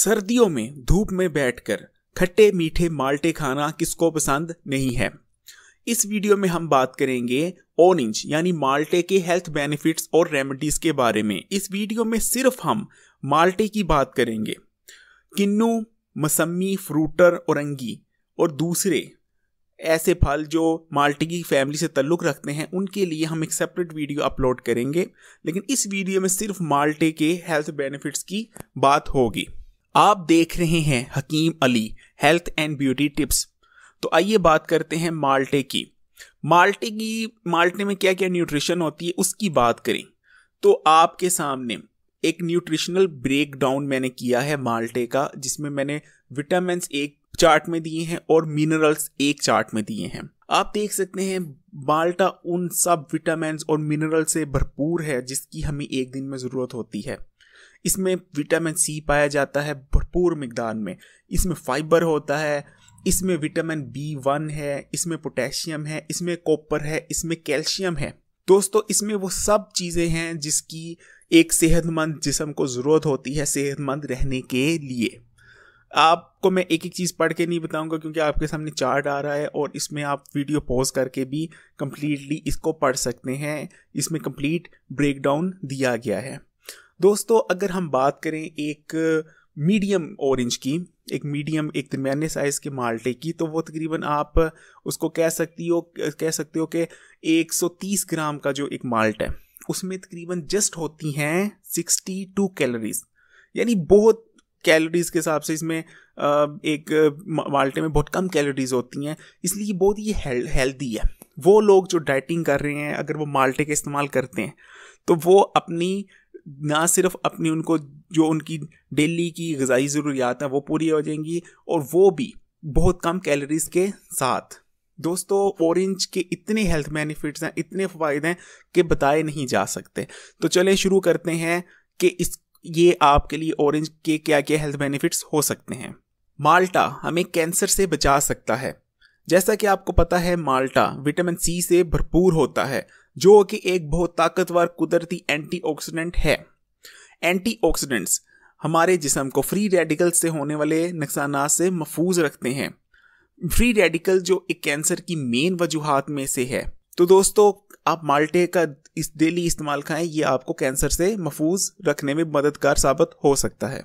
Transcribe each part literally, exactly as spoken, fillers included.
सर्दियों में धूप में बैठकर खट्टे मीठे माल्टे खाना किसको पसंद नहीं है। इस वीडियो में हम बात करेंगे ऑरेंज यानी माल्टे के हेल्थ बेनिफिट्स और रेमेडीज के बारे में। इस वीडियो में सिर्फ हम माल्टे की बात करेंगे। किन्नू, मौसमी, फ्रूटर, औरंगी और दूसरे ऐसे फल जो माल्टे की फैमिली से ताल्लुक़ रखते हैं उनके लिए हम एक सेपरेट वीडियो अपलोड करेंगे, लेकिन इस वीडियो में सिर्फ माल्टे के हेल्थ बेनिफिट्स की बात होगी। आप देख रहे हैं Hakeem Ali health and beauty tips. तो आइए बात करते हैं माल्टे की माल्टे की माल्टे में क्या क्या न्यूट्रिशन होती है उसकी बात करें तो आपके सामने एक न्यूट्रिशनल ब्रेकडाउन मैंने किया है माल्टे का, जिसमें मैंने विटामिन्स एक चार्ट में दिए हैं और मिनरल्स एक चार्ट में दिए हैं। आप देख सकते हैं माल्टा उन सब विटामिन्स और मिनरल से भरपूर है जिसकी हमें एक दिन में ज़रूरत होती है। इसमें विटामिन सी पाया जाता है भरपूर मिकदार में, इसमें फाइबर होता है, इसमें विटामिन बी वन है, इसमें पोटेशियम है, इसमें कॉपर है, इसमें कैल्शियम है। दोस्तों इसमें वो सब चीज़ें हैं जिसकी एक सेहतमंद जिस्म को ज़रूरत होती है सेहतमंद रहने के लिए। आपको मैं एक एक चीज़ पढ़ के नहीं बताऊंगा क्योंकि आपके सामने चार्ट आ रहा है और इसमें आप वीडियो पॉज करके भी कम्प्लीटली इसको पढ़ सकते हैं। इसमें कंप्लीट ब्रेकडाउन दिया गया है। दोस्तों अगर हम बात करें एक मीडियम ऑरेंज की, एक मीडियम एक दरमियाने साइज़ के माल्टे की, तो वो तकरीबन आप उसको कह सकती हो कह सकते हो कि एक सौ तीस ग्राम का जो एक माल्ट है उसमें तकरीबन जस्ट होती हैं बासठ कैलोरीज, यानी बहुत कैलोरीज के हिसाब से इसमें एक माल्टे में बहुत कम कैलोरीज होती हैं, इसलिए बहुत ही हेल्दी है। वो लोग जो डाइटिंग कर रहे हैं अगर वो माल्टे का इस्तेमाल करते हैं तो वो अपनी ना सिर्फ अपनी उनको जो उनकी डेली की ग़िज़ाई ज़रूरियात हैं वो पूरी हो जाएंगी और वो भी बहुत कम कैलोरीज के साथ। दोस्तों ऑरेंज के इतने हेल्थ बेनिफिट्स हैं, इतने फ़ायदे हैं कि बताए नहीं जा सकते। तो चले शुरू करते हैं कि इस ये आपके लिए ऑरेंज के क्या क्या हेल्थ बेनिफिट्स हो सकते हैं। माल्टा हमें कैंसर से बचा सकता है। जैसा कि आपको पता है माल्टा विटामिन सी से भरपूर होता है जो कि एक बहुत ताकतवर कुदरती एंटीऑक्सीडेंट है। एंटीऑक्सीडेंट्स हमारे जिस्म को फ्री रेडिकल से होने वाले नुकसान से महफूज रखते हैं। फ्री रेडिकल जो एक कैंसर की मेन वजूहात में से है। तो दोस्तों आप माल्टे का इस डेली इस्तेमाल खाएं, ये आपको कैंसर से महफूज रखने में मददगार साबित हो सकता है।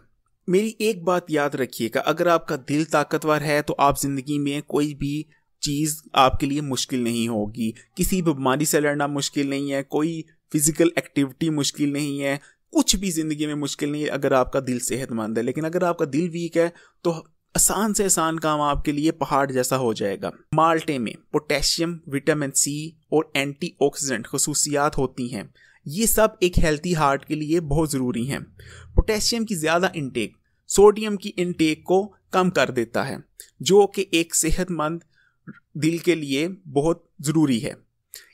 मेरी एक बात याद रखिएगा, अगर आपका दिल ताकतवर है तो आप ज़िंदगी में कोई भी चीज़ आपके लिए मुश्किल नहीं होगी। किसी बीमारी से लड़ना मुश्किल नहीं है, कोई फिज़िकल एक्टिविटी मुश्किल नहीं है, कुछ भी ज़िंदगी में मुश्किल नहीं है अगर आपका दिल सेहतमंद है। लेकिन अगर आपका दिल वीक है तो आसान से आसान काम आपके लिए पहाड़ जैसा हो जाएगा। माल्टे में पोटेशियम, विटामिन सी और एंटीऑक्सीडेंट खसूसियात होती हैं। ये सब एक हेल्थी हार्ट के लिए बहुत ज़रूरी हैं। पोटेशियम की ज़्यादा इंटेक सोडियम की इंटेक को कम कर देता है जो कि एक सेहतमंद दिल के लिए बहुत ज़रूरी है।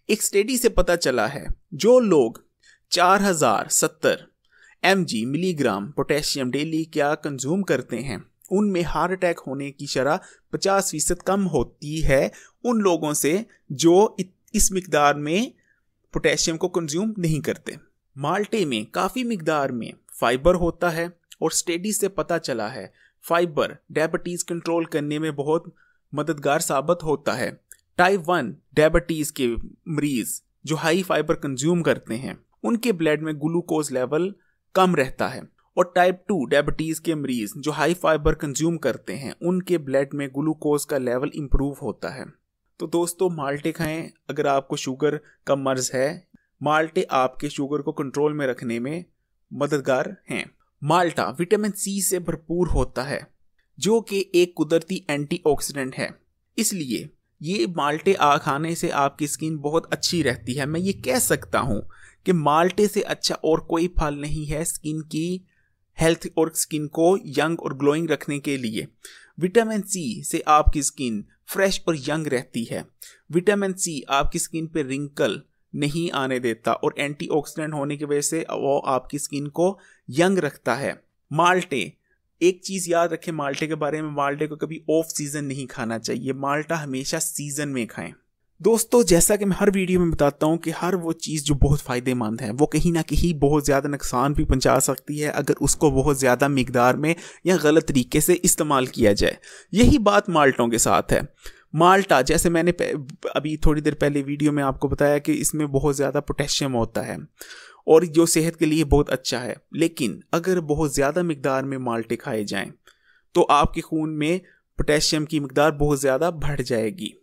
एक स्टडी से पता चला है जो लोग चार हज़ार सत्तर M G milligram potassium daily क्या कंज्यूम करते हैं उनमें हार्ट अटैक होने की शरह पचास फीसद कम होती है उन लोगों से जो इस मिकदार में पोटेशियम को कंज्यूम नहीं करते। माल्टे में काफ़ी मिकदार में फाइबर होता है और स्टडी से पता चला है फाइबर डायबिटीज़ कंट्रोल करने में बहुत मददगार साबित होता है। टाइप वन डायबिटीज़ के मरीज़ जो हाई फाइबर कंज्यूम करते हैं उनके ब्लड में ग्लूकोज लेवल कम रहता है और टाइप टू डायबिटीज़ के मरीज़ जो हाई फाइबर कंज्यूम करते हैं उनके ब्लड में ग्लूकोज का लेवल इम्प्रूव होता है। तो दोस्तों माल्टे खाएं अगर आपको शुगर का मर्ज़ है। माल्टे आपके शुगर को कंट्रोल में रखने में मददगार हैं। माल्टा विटामिन सी से भरपूर होता है जो कि एक कुदरती एंटीऑक्सीडेंट है, इसलिए ये माल्टे आ खाने से आपकी स्किन बहुत अच्छी रहती है। मैं ये कह सकता हूँ कि माल्टे से अच्छा और कोई फल नहीं है स्किन की हेल्थ और स्किन को यंग और ग्लोइंग रखने के लिए। विटामिन सी से आपकी स्किन फ्रेश और यंग रहती है। विटामिन सी आपकी स्किन पर रिंकल नहीं आने देता और एंटीऑक्सीडेंट होने की वजह से वो आपकी स्किन को यंग रखता है। माल्टे एक चीज़ याद रखें माल्टे के बारे में, माल्टे को कभी ऑफ सीज़न नहीं खाना चाहिए। माल्टा हमेशा सीज़न में खाएं। दोस्तों जैसा कि मैं हर वीडियो में बताता हूं कि हर वो चीज़ जो बहुत फ़ायदेमंद है वो कहीं ना कहीं बहुत ज़्यादा नुकसान भी पहुंचा सकती है अगर उसको बहुत ज़्यादा मिकदार में या गलत तरीके से इस्तेमाल किया जाए। यही बात माल्टों के साथ है। माल्टा, जैसे मैंने अभी थोड़ी देर पहले वीडियो में आपको बताया कि इसमें बहुत ज़्यादा पोटेशियम होता है और जो सेहत के लिए बहुत अच्छा है, लेकिन अगर बहुत ज़्यादा मिकदार में माल्टे खाए जाएँ तो आपके खून में पोटेशियम की मिकदार बहुत ज़्यादा बढ़ जाएगी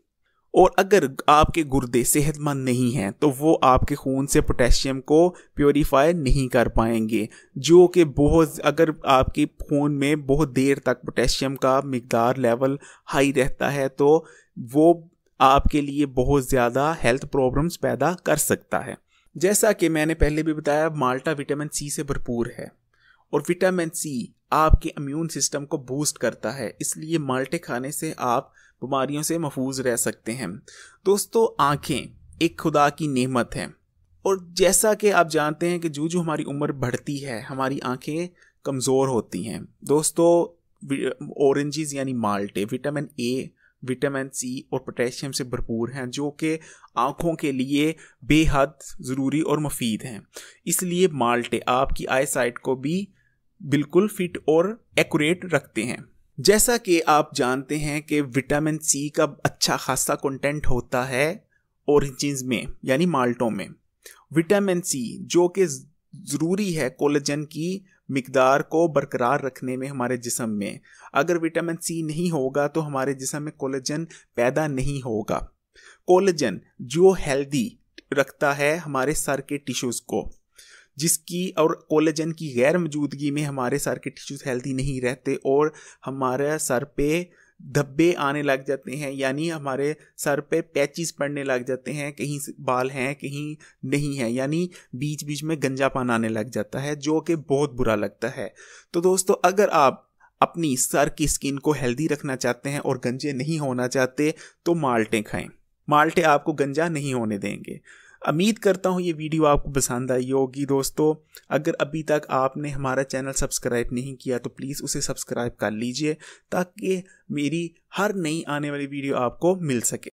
और अगर आपके गुर्दे सेहतमंद नहीं हैं तो वो आपके खून से पोटेशियम को प्योरीफाई नहीं कर पाएंगे, जो कि बहुत अगर आपके खून में बहुत देर तक पोटेशियम का मिकदार लेवल हाई रहता है तो वो आपके लिए बहुत ज़्यादा हेल्थ प्रॉब्लम्स पैदा कर सकता है। जैसा कि मैंने पहले भी बताया, माल्टा विटामिन सी से भरपूर है और विटामिन सी आपके इम्यून सिस्टम को बूस्ट करता है, इसलिए माल्टे खाने से आप बीमारियों से महफूज रह सकते हैं। दोस्तों आँखें एक खुदा की नेमत है और जैसा कि आप जानते हैं कि जो जो हमारी उम्र बढ़ती है हमारी आँखें कमज़ोर होती हैं। दोस्तों ऑरेंजेस यानी माल्टे विटामिन ए, विटामिन सी और पोटेशियम से भरपूर हैं, जो कि आँखों के लिए बेहद ज़रूरी और मुफीद हैं। इसलिए माल्टे आपकी आई साइट को भी बिल्कुल फिट और एक्यूरेट रखते हैं। जैसा कि आप जानते हैं कि विटामिन सी का अच्छा खासा कंटेंट होता है ऑरेंजेस में यानी माल्टों में। विटामिन सी जो कि ज़रूरी है कोलेजन की मिकदार को बरकरार रखने में हमारे जिस्म में, अगर विटामिन सी नहीं होगा तो हमारे जिस्म में कोलेजन पैदा नहीं होगा। कोलेजन जो हेल्दी रखता है हमारे सर के टिश्यूज़ को, जिसकी और कोलेजन की गैर मौजूदगी में हमारे सर के टिश्यूज़ हेल्दी नहीं रहते और हमारे सर पे धब्बे आने लग जाते हैं, यानी हमारे सर पे पैचेस पड़ने लग जाते हैं, कहीं बाल हैं कहीं नहीं है, यानी बीच बीच में गंजापन आने लग जाता है जो कि बहुत बुरा लगता है। तो दोस्तों अगर आप अपनी सर की स्किन को हेल्दी रखना चाहते हैं और गंजे नहीं होना चाहते तो माल्टे खाएँ। माल्टे आपको गंजा नहीं होने देंगे। उम्मीद करता हूँ ये वीडियो आपको पसंद आई होगी। दोस्तों अगर अभी तक आपने हमारा चैनल सब्सक्राइब नहीं किया तो प्लीज़ उसे सब्सक्राइब कर लीजिए ताकि मेरी हर नई आने वाली वीडियो आपको मिल सके।